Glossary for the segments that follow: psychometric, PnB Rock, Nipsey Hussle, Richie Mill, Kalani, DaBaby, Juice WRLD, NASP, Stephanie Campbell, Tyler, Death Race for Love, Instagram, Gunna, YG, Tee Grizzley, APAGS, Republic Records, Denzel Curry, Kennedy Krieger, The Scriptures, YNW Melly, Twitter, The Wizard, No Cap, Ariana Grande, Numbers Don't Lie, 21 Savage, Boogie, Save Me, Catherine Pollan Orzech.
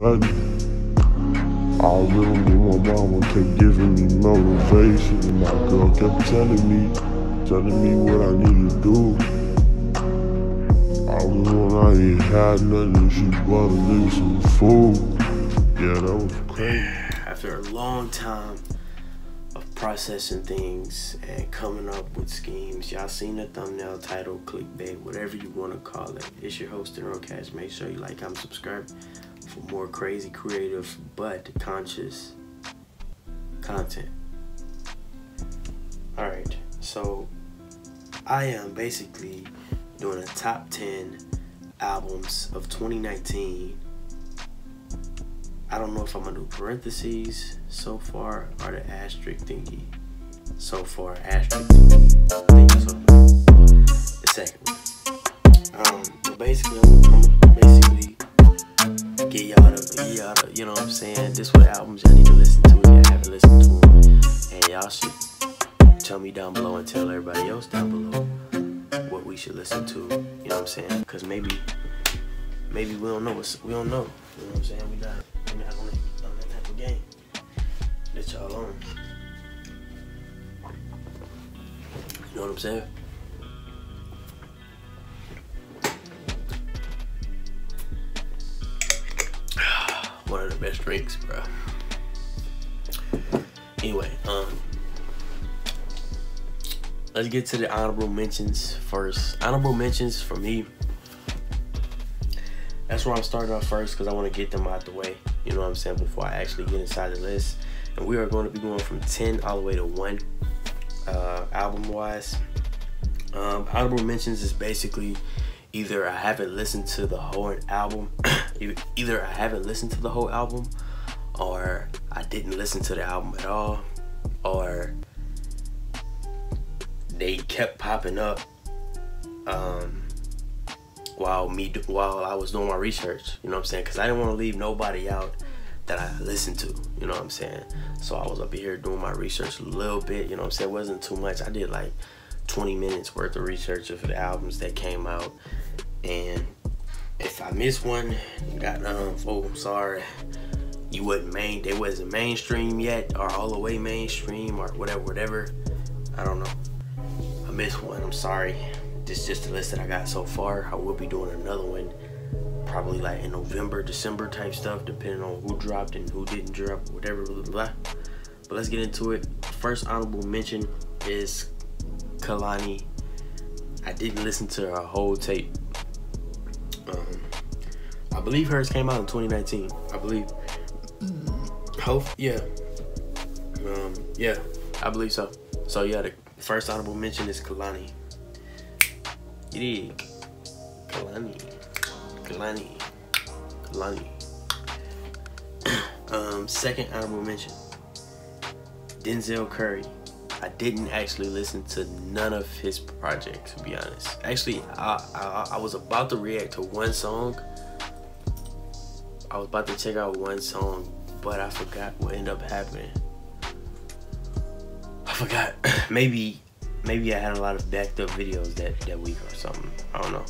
I really knew my mama kept giving me motivation, and my girl kept telling me what I need to do. I was when I ain't had nothing, she bought me some food. Yeah, that was crazy. After a long time of processing things and coming up with schemes, y'all seen the thumbnail, title, clickbait, whatever you want to call it. It's your host, Deniro Cash. Make sure you like, comment, subscribe for more crazy, creative, but conscious content. All right, so I am basically doing a top 10 albums of 2019. I don't know if I'm gonna do parentheses so far or the asterisk thingy. So far, asterisk thingy. So the second one. But basically, I'm gonna get y'all the, you know what I'm saying? This what albums y'all need to listen to if y'all haven't listened to them. And y'all should tell me down below and tell everybody else down below what we should listen to, you know what I'm saying? Because maybe we don't know what's, you know what I'm saying? We're not on that type of game that y'all on. You know what I'm saying? One of the best drinks, bro. Anyway, let's get to the honorable mentions first. Honorable mentions for me, that's where I'm starting off first because I want to get them out the way, you know what I'm saying, before I actually get inside the list. And we are going to be going from 10 all the way to 1 album wise. Honorable mentions is basically either I haven't listened to the whole album or I didn't listen to the album at all, or they kept popping up while I was doing my research, you know what I'm saying? Because I didn't want to leave nobody out that I listened to, you know what I'm saying? So I was up here doing my research a little bit, you know what I'm saying? It wasn't too much. I did like 20 minutes worth of research of the albums that came out. And if I missed one, oh, sorry. They wasn't mainstream yet, or all the way mainstream, or whatever. I don't know. I missed one, I'm sorry. This is just the list that I got so far. I will be doing another one probably like in November, December type stuff, depending on who dropped and who didn't drop, whatever, blah, blah, blah. But let's get into it. First honorable mention is Kalani. I didn't listen to her whole tape. I believe hers came out in 2019, I believe. Yeah. Yeah, I believe so. So yeah, the first honorable mention is Kalani. It is Kalani. Second honorable mention, Denzel Curry. I didn't actually listen to none of his projects, to be honest. Actually, I was about to react to one song. I was about to check out one song, but I forgot what ended up happening. I forgot. Maybe I had a lot of backed up videos that week or something. I don't know.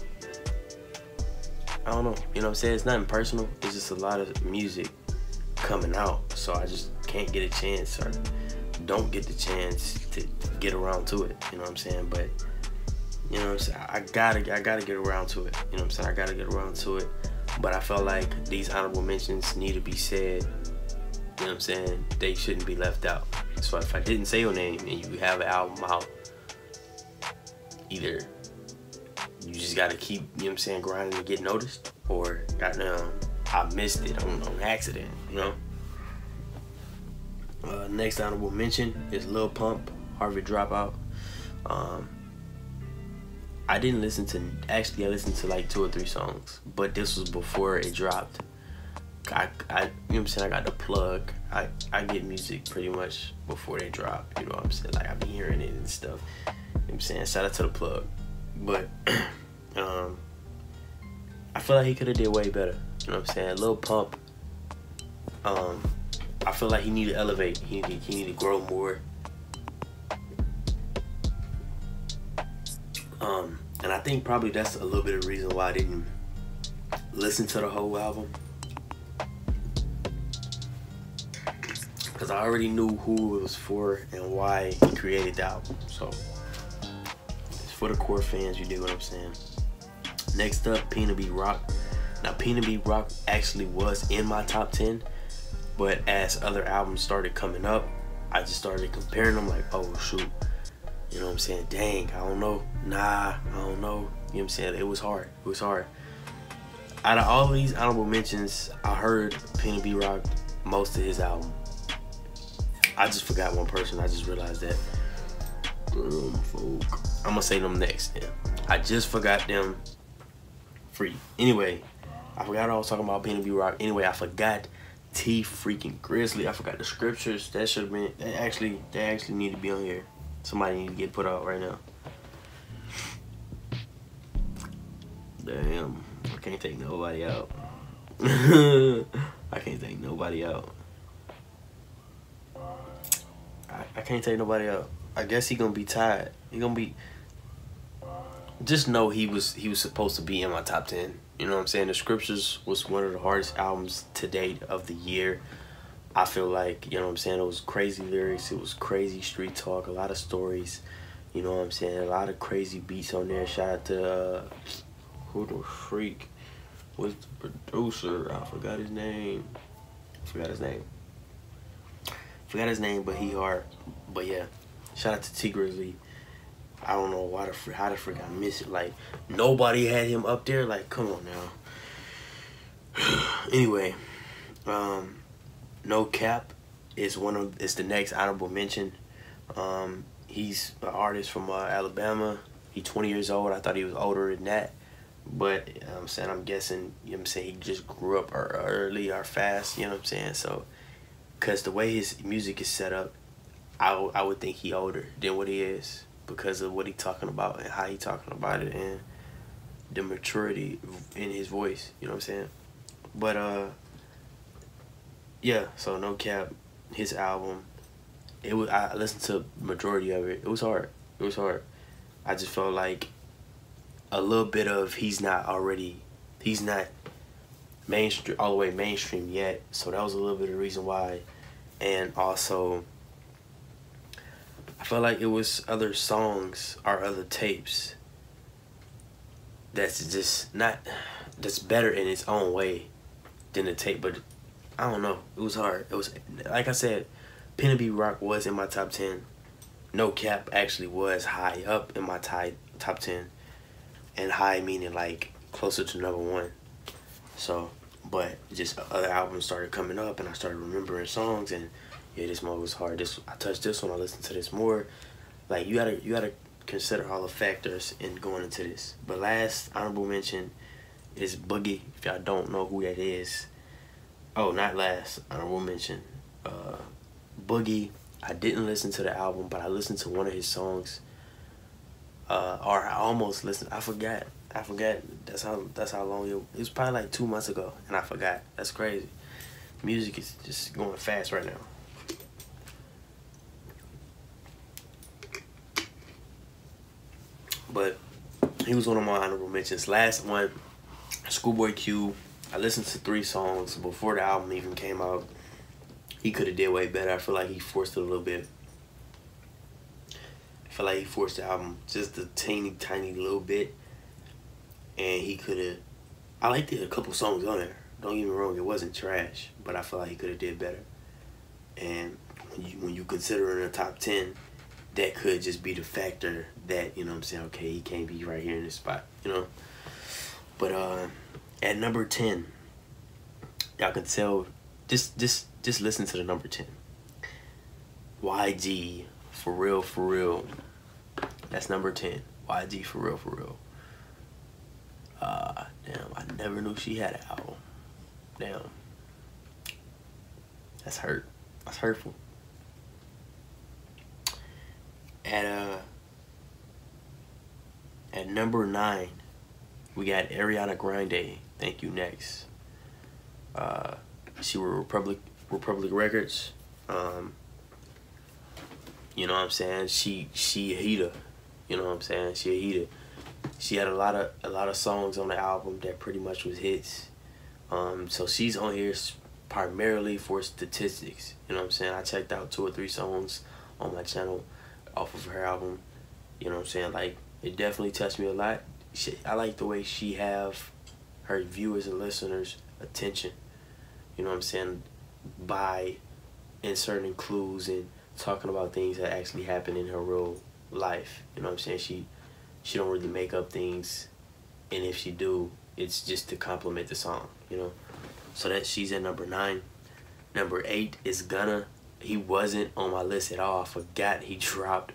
You know what I'm saying? It's nothing personal. It's just a lot of music coming out. So I just can't get a chance or don't get the chance to get around to it. You know what I'm saying? But you know what I'm saying? I gotta get around to it. You know what I'm saying? I gotta get around to it. But I felt like these honorable mentions need to be said. You know what I'm saying? They shouldn't be left out. So if I didn't say your name and you have an album out, either you just gotta keep, you know what I'm saying, grinding to get noticed, or goddamn, I missed it on accident, you know? Next honorable mention is Lil Pump, Harvard Dropout. I didn't listen to, actually I listened to like 2 or 3 songs, but this was before it dropped. I you know what I'm saying, I got the plug. I get music pretty much before they drop, you know what I'm saying? Like I be hearing it and stuff. You know what I'm saying, shout out to the plug, but I feel like he could have did way better. You know what I'm saying, Lil Pump. I feel like he need to elevate. He need to grow more. And I think probably that's a little bit of the reason why I didn't listen to the whole album. because I already knew who it was for and why he created the album. So it's for the core fans, you dig what I'm saying? Next up, PnB Rock. Now PnB Rock actually was in my top 10, but as other albums started coming up, I just started comparing them like, oh shoot, you know what I'm saying? Dang, I don't know. Nah, I don't know. You know what I'm saying? It was hard. It was hard. Out of all of these honorable mentions, I heard PnB Rock most of his album. I just forgot one person. I just realized that. Folk. I'm gonna say them next. Yeah. I just forgot them. Free. Anyway, I forgot I was talking about PnB Rock. Anyway, I forgot Tee freaking Grizzley. I forgot The Scriptures. That should have been. They actually need to be on here. Somebody need to get put out right now. Damn. I can't take nobody out. I can't take nobody out. I can't take nobody out. I guess he gonna be tired. He gonna be. Just know he was supposed to be in my top 10. You know what I'm saying? The Scriptures was one of the hardest albums to date of the year. I feel like, you know what I'm saying, it was crazy lyrics, it was crazy street talk, a lot of stories, you know what I'm saying, a lot of crazy beats on there. Shout out to who the freak was the producer? I forgot his name. But he hard. But yeah, shout out to Tee Grizzley. I don't know why the how the freak I miss it. Like nobody had him up there. Like come on now. Anyway, No Cap is it's the next honorable mention. He's an artist from Alabama. He's 20 years old. I thought he was older than that, but you know what I'm saying, I'm guessing, you know what I'm saying, he just grew up early or fast. You know what I'm saying? So, cause the way his music is set up, I would think he older than what he is, because of what he talking about and how he talking about it and the maturity in his voice, you know what I'm saying? But yeah, so No Cap, his album, I listened to majority of it. It was hard. I just felt like a little bit of he's not mainstream, all the way mainstream yet, so that was a little bit of the reason why. And also I felt like it was other songs or other tapes that's just not, that's better in its own way than the tape, but I don't know, it was hard. It was, like I said, PnB Rock was in my top 10. No Cap actually was high up in my top 10, and high meaning like closer to #1. So, but just other albums started coming up and I started remembering songs, and yeah, this one was hard. I touched this one, I listened to this more. Like you gotta consider all the factors in going into this. But last honorable mention is Boogie. If y'all don't know who that is, oh, not last honorable mention, Boogie. I didn't listen to the album, but I listened to one of his songs. Or I almost listened. I forgot. That's how long it was. Probably like 2 months ago, and I forgot. That's crazy. Music is just going fast right now. But he was one of my honorable mentions. Last one, Schoolboy Q. I listened to 3 songs before the album even came out. He could have did way better. I feel like he forced it a little bit. I feel like he forced the album just a teeny tiny little bit. And he could have, I liked it, a couple songs on there. Don't get me wrong, it wasn't trash, but I feel like he could have did better. And when you consider in the top 10, that could just be the factor that, you know what I'm saying, okay, he can't be right here in this spot, you know? But at number 10, y'all can tell, just listen to the number 10. YG, For Real, For Real. That's number 10. YG, For Real, For Real. Damn, I never knew she had an album. Damn. That's hurt. That's hurtful. At number 9, we got Ariana Grande, Thank U, Next. She were Republic Records. You know what I'm saying? She a heater. You know what I'm saying? She a heater. She had a lot of songs on the album that pretty much was hits. So she's on here primarily for statistics. You know what I'm saying? I checked out 2 or 3 songs on my channel off of her album. You know what I'm saying? Like, it definitely touched me a lot. I like the way she have her viewers and listeners' attention. You know what I'm saying? By inserting clues and talking about things that actually happen in her real life. You know what I'm saying? She don't really make up things, and if she do, it's just to compliment the song, you know? So that she's at number 9. Number 8 is Gunna. He wasn't on my list at all. I forgot he dropped.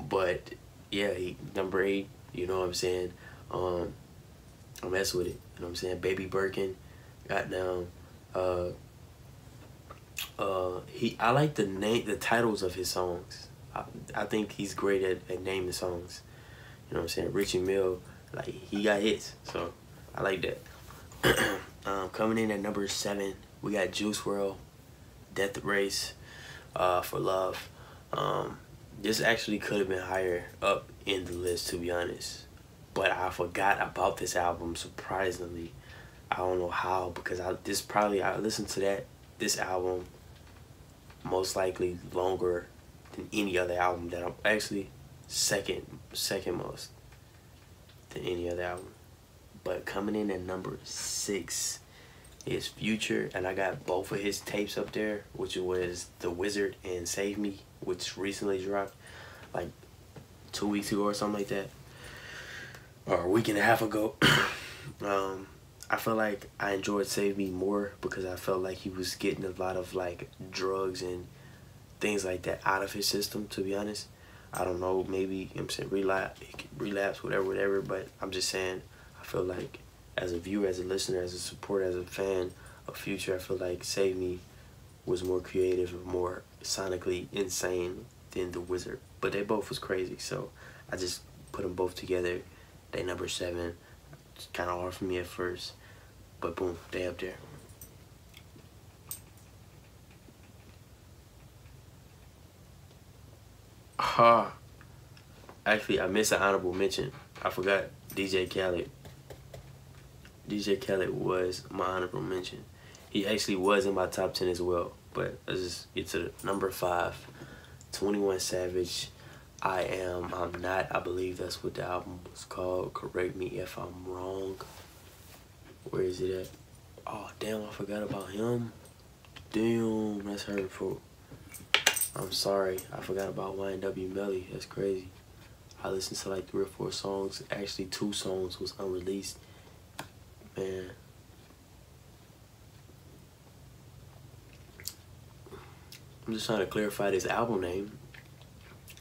But yeah, number 8, you know what I'm saying? I mess with it, you know what I'm saying? Baby Birkin, goddamn. I like the titles of his songs. I think he's great at naming songs. You know what I'm saying? Richie Mill, like, he got hits, so I like that. Coming in at number 7, we got Juice WRLD, Death Race for Love. This actually could have been higher up in the list, to be honest, but I forgot about this album, surprisingly. I don't know how, because I listened to this album most likely longer than any other album that I'm actually second most than any other album. But coming in at number 6 is Future, and I got both of his tapes up there, which was The Wizard and Save Me, which recently dropped like 2 weeks ago or something like that, or a week and a half ago. I feel like I enjoyed Save Me more because I felt like he was getting a lot of like drugs and things like that out of his system, to be honest. I don't know, maybe, you know what I'm saying, relapse, whatever, but I'm just saying, I feel like as a viewer, as a listener, as a supporter, as a fan of Future, I feel like Save Me was more creative and more sonically insane than The Wizard. But they both was crazy, so I just put them both together. They number 7. It's kind of hard for me at first, but boom, they up there. Actually, I missed an honorable mention. I forgot DJ Khaled. DJ Khaled was my honorable mention. He actually was in my top 10 as well, but let's just get to number 5, 21 Savage. I'm Not, I believe that's what the album was called. Correct me if I'm wrong. Where is it at? Oh, damn, I forgot about him. Damn, that's hurtful. I'm sorry, I forgot about YNW Melly. That's crazy. I listened to like 3 or 4 songs. Actually, 2 songs was unreleased. Man. I'm just trying to clarify this album name.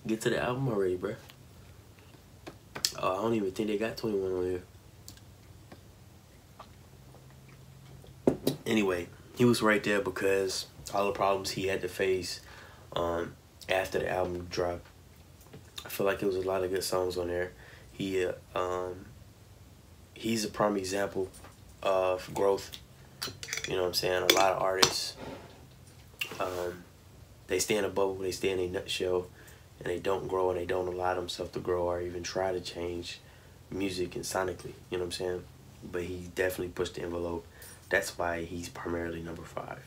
Get to the album already, bruh. I don't even think they got 21 on here. Anyway, he was right there because all the problems he had to face after the album dropped. I feel like it was a lot of good songs on there. He, he's a prime example of growth. You know what I'm saying? A lot of artists, they stay in a bubble, they stay in a nutshell, and they don't grow, and they don't allow themselves to grow or even try to change music and sonically. You know what I'm saying? But he definitely pushed the envelope. That's why he's primarily number 5.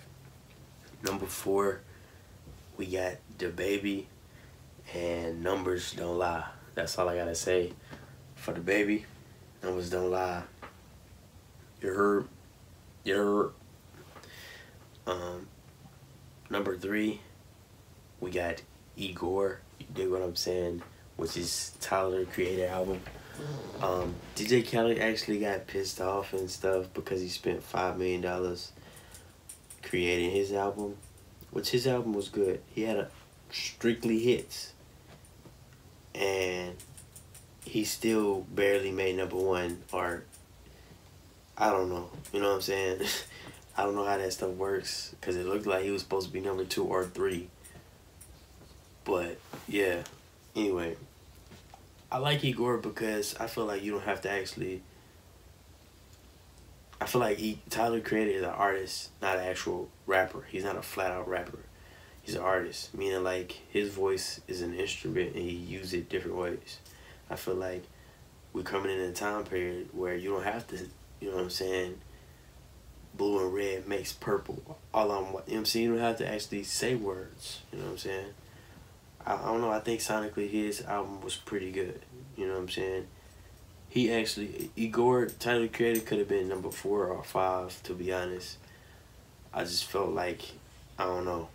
Number 4, we got DaBaby and Numbers Don't Lie. That's all I gotta say for DaBaby. Numbers Don't Lie. You heard. Number 3, we got Igor. You dig what I'm saying? Which is Tyler creator album. DJ Khaled actually got pissed off and stuff because he spent $5 million creating his album, which his album was good. He had a strictly hits, and he still barely made number 1, or I don't know. You know what I'm saying? I don't know how that stuff works, because it looked like he was supposed to be number 2 or 3. But yeah, anyway, I like Igor because I feel like you don't have to actually, I feel like Tyler created is an artist, not an actual rapper. He's not a flat out rapper. He's an artist, meaning like his voice is an instrument and he uses it different ways. I feel like we're coming in a time period where you don't have to, you know what I'm saying, blue and red makes purple. All of them, MC don't have to actually say words, you know what I'm saying? I don't know, I think sonically his album was pretty good, you know what I'm saying? He actually, Igor, Tyler Creator could have been number 4 or 5, to be honest. I just felt like, I don't know.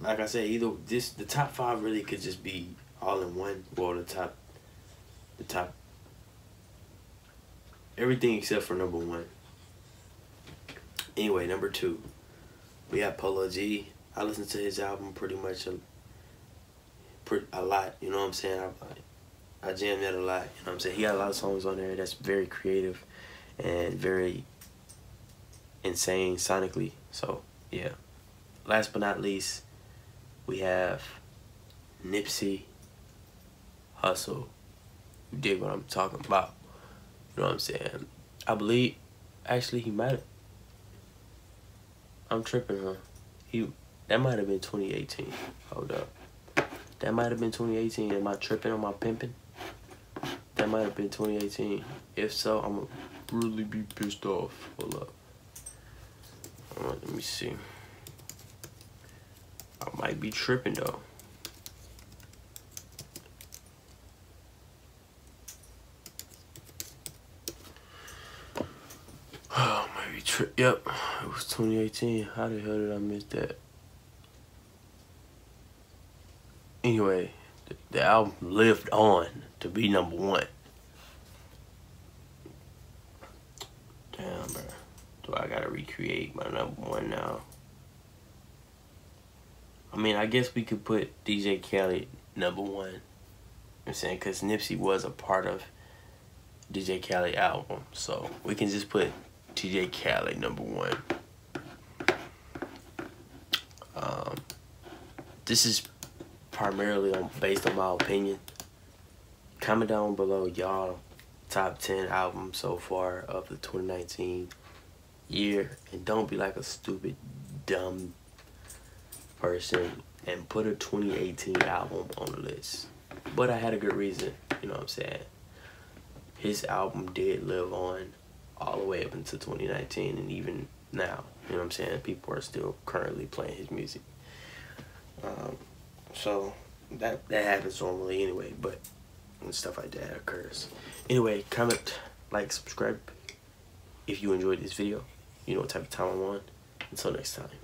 Like I said, either this, the top 5 really could just be all in one. Well, the top, everything except for number 1. Anyway, number 2, we got Polo G. I listened to his album pretty much a lot, you know what I'm saying? I jammed that a lot, you know what I'm saying? He got a lot of songs on there that's very creative and very insane sonically, so yeah. Last but not least, we have Nipsey Hussle. You dig what I'm talking about, you know what I'm saying? I believe, actually he might have, I'm tripping, huh? That might have been 2018. Hold up. That might have been 2018. Am I tripping on my pimping? That might have been 2018. If so, I'm going to really be pissed off. Hold up. All right, let me see. I might be tripping, though. Oh, I might be tripping. Yep, it was 2018. How the hell did I miss that? Anyway, the album lived on to be number 1. Damn, bro. Do I gotta recreate my number 1 now? I mean, I guess we could put DJ Khaled number 1. You know what I'm saying? Because Nipsey was a part of DJ Khaled album. So we can just put DJ Khaled number 1. This is primarily based on my opinion. Comment down below y'all top 10 albums so far of the 2019 year, and don't be like a stupid dumb person and put a 2018 album on the list. But I had a good reason, you know what I'm saying? His album did live on all the way up until 2019 and even now, you know what I'm saying? People are still currently playing his music. So that happens normally anyway, but when stuff like that occurs. Anyway, comment, like, subscribe if you enjoyed this video. You know what type of time I'm on. Until next time.